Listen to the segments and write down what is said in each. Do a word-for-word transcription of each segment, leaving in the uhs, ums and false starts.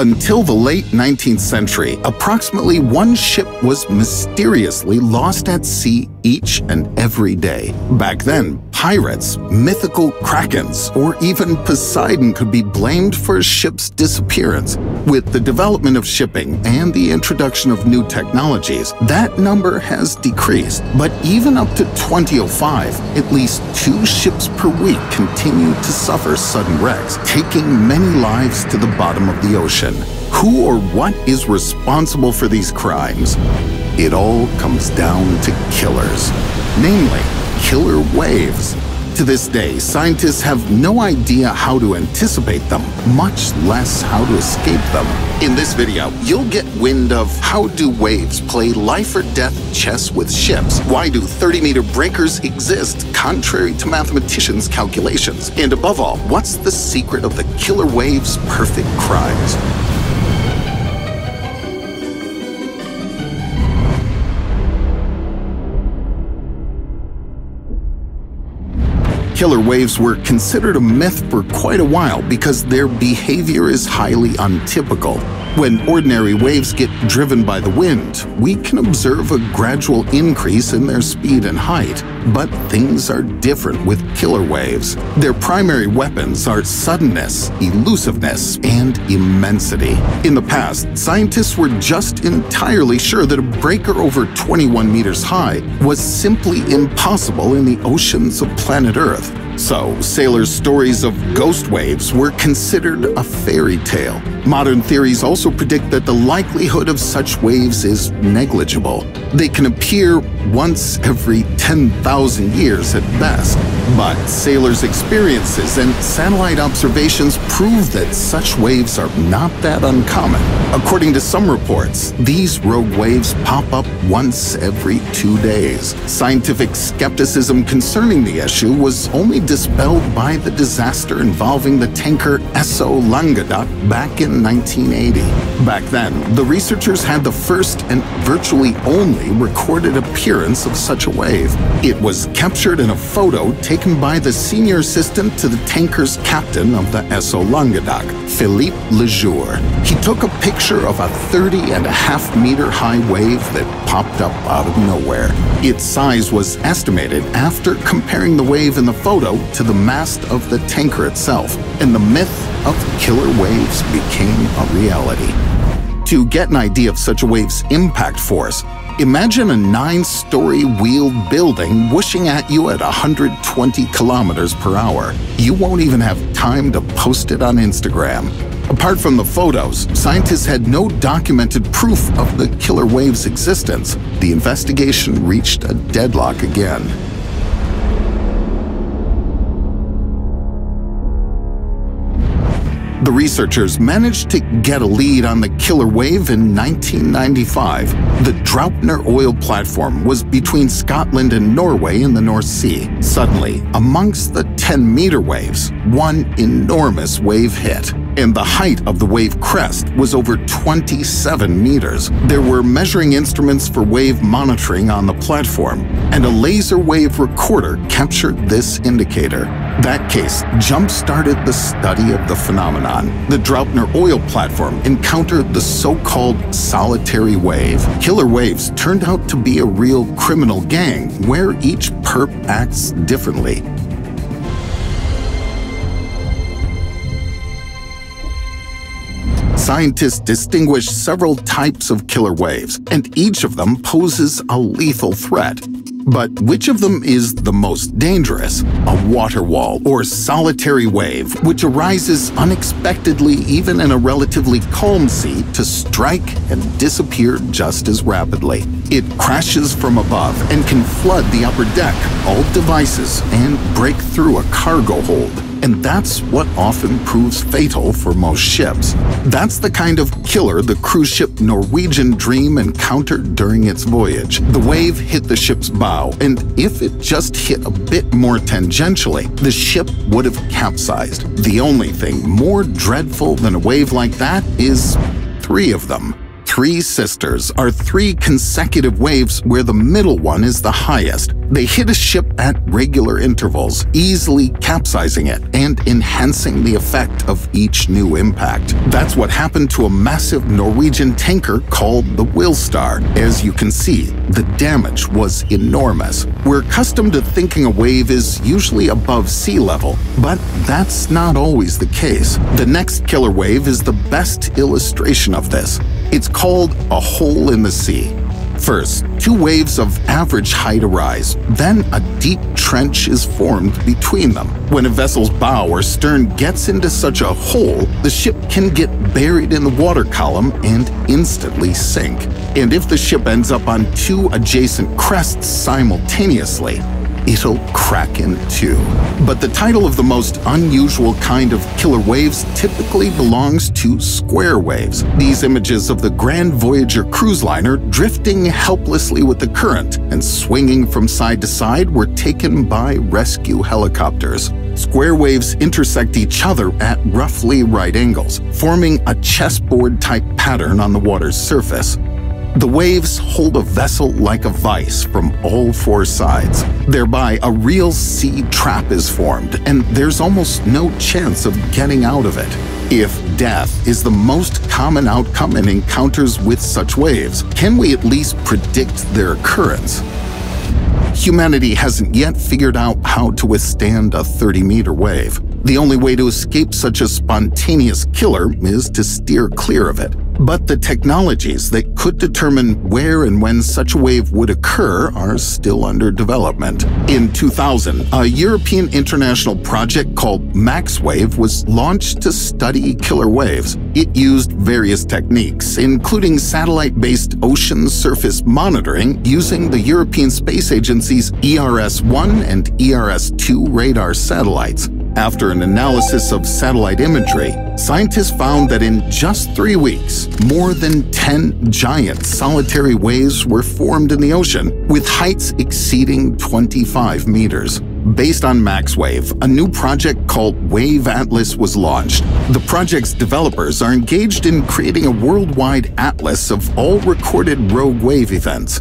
Until the late nineteenth century, approximately one ship was mysteriously lost at sea each and every day. Back then, pirates, mythical krakens, or even Poseidon could be blamed for a ship's disappearance. With the development of shipping and the introduction of new technologies, that number has decreased. But even up to twenty oh five, at least two ships per week continued to suffer sudden wrecks, taking many lives to the bottom of the ocean. Who or what is responsible for these crimes? It all comes down to killers, namely killer waves. To this day, scientists have no idea how to anticipate them, much less how to escape them. In this video, you'll get wind of how do waves play life or death chess with ships, why do thirty meter breakers exist contrary to mathematicians' calculations, and above all, what's the secret of the killer waves' perfect crimes? Killer waves were considered a myth for quite a while because their behavior is highly untypical. When ordinary waves get driven by the wind, we can observe a gradual increase in their speed and height. But things are different with killer waves. Their primary weapons are suddenness, elusiveness, and immensity. In the past, scientists were just entirely sure that a breaker over twenty-one meters high was simply impossible in the oceans of planet Earth. So, sailors' stories of ghost waves were considered a fairy tale. Modern theories also predict that the likelihood of such waves is negligible. They can appear once every ten thousand years at best. But sailors' experiences and satellite observations prove that such waves are not that uncommon. According to some reports, these rogue waves pop up once every two days. Scientific skepticism concerning the issue was only dispelled by the disaster involving the tanker Esso Languedoc back in nineteen eighty. Back then, the researchers had the first and virtually only recorded appearance of such a wave. It was captured in a photo taken by the senior assistant to the tanker's captain of the Esso Languedoc, Philippe Lejour. He took a picture of a thirty and a half meter high wave that popped up out of nowhere. Its size was estimated after comparing the wave in the photo to the mast of the tanker itself, and the myth of killer waves became a reality. To get an idea of such a wave's impact force, imagine a nine-story wheeled building whooshing at you at one hundred twenty kilometers per hour. You won't even have time to post it on Instagram. Apart from the photos, scientists had no documented proof of the killer wave's existence. The investigation reached a deadlock again. The researchers managed to get a lead on the killer wave in nineteen ninety-five. The Draupner oil platform was between Scotland and Norway in the North Sea. Suddenly, amongst the ten meter waves, one enormous wave hit, and the height of the wave crest was over twenty-seven meters. There were measuring instruments for wave monitoring on the platform, and a laser wave recorder captured this indicator. That case jump-started the study of the phenomenon. The Draupner oil platform encountered the so-called solitary wave. Killer waves turned out to be a real criminal gang where each perp acts differently. Scientists distinguish several types of killer waves, and each of them poses a lethal threat. But which of them is the most dangerous? A water wall or solitary wave, which arises unexpectedly even in a relatively calm sea to strike and disappear just as rapidly. It crashes from above and can flood the upper deck, all devices, and break through a cargo hold. And that's what often proves fatal for most ships. That's the kind of killer the cruise ship Norwegian Dream encountered during its voyage. The wave hit the ship's bow, and if it just hit a bit more tangentially, the ship would have capsized. The only thing more dreadful than a wave like that is three of them. three sisters are three consecutive waves where the middle one is the highest. They hit a ship at regular intervals, easily capsizing it and enhancing the effect of each new impact. That's what happened to a massive Norwegian tanker called the Willstar. As you can see, the damage was enormous. We're accustomed to thinking a wave is usually above sea level, but that's not always the case. The next killer wave is the best illustration of this. It's called a hole in the sea. First, two waves of average height arise, then a deep trench is formed between them. When a vessel's bow or stern gets into such a hole, the ship can get buried in the water column and instantly sink. And if the ship ends up on two adjacent crests simultaneously, it'll crack in two. But the title of the most unusual kind of killer waves typically belongs to square waves. These images of the Grand Voyager cruise liner drifting helplessly with the current and swinging from side to side were taken by rescue helicopters. Square waves intersect each other at roughly right angles, forming a chessboard-type pattern on the water's surface. The waves hold a vessel like a vice from all four sides. Thereby, a real sea trap is formed, and there's almost no chance of getting out of it. If death is the most common outcome in encounters with such waves, can we at least predict their occurrence? Humanity hasn't yet figured out how to withstand a thirty-meter wave. The only way to escape such a spontaneous killer is to steer clear of it. But the technologies that could determine where and when such a wave would occur are still under development. In two thousand, a European international project called MaxWave was launched to study killer waves. It used various techniques, including satellite-based ocean surface monitoring using the European Space Agency's E R S one and E R S two radar satellites. After an analysis of satellite imagery, scientists found that in just three weeks, more than ten giant solitary waves were formed in the ocean, with heights exceeding twenty-five meters. Based on MaxWave, a new project called Wave Atlas was launched. The project's developers are engaged in creating a worldwide atlas of all recorded rogue wave events.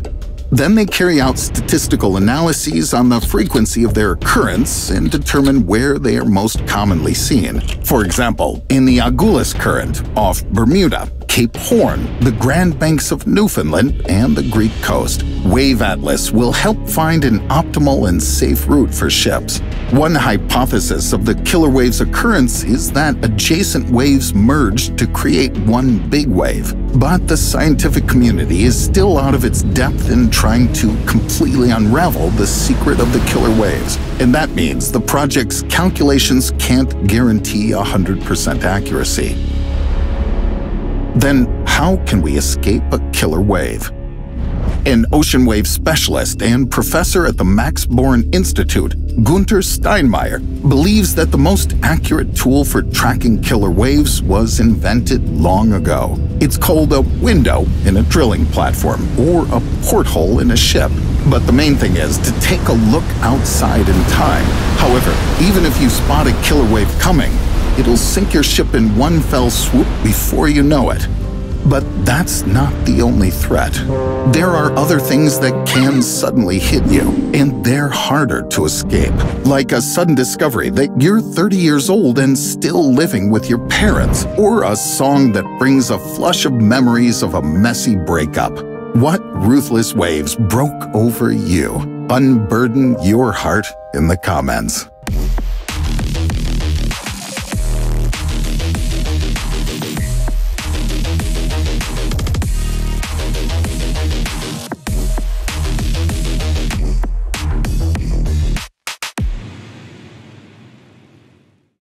Then they carry out statistical analyses on the frequency of their occurrence and determine where they are most commonly seen. For example, in the Agulhas Current off Bermuda, Cape Horn, the Grand Banks of Newfoundland, and the Greek coast. Wave Atlas will help find an optimal and safe route for ships. One hypothesis of the killer wave's occurrence is that adjacent waves merged to create one big wave. But the scientific community is still out of its depth in trying to completely unravel the secret of the killer waves. And that means the project's calculations can't guarantee one hundred percent accuracy. Then, how can we escape a killer wave? An ocean wave specialist and professor at the Max Born Institute, Günther Steinmeier, believes that the most accurate tool for tracking killer waves was invented long ago. It's called a window in a drilling platform or a porthole in a ship. But the main thing is to take a look outside in time. However, even if you spot a killer wave coming, it'll sink your ship in one fell swoop before you know it. But that's not the only threat. There are other things that can suddenly hit you, and they're harder to escape. Like a sudden discovery that you're thirty years old and still living with your parents, or a song that brings a flush of memories of a messy breakup. What ruthless waves broke over you? Unburden your heart in the comments.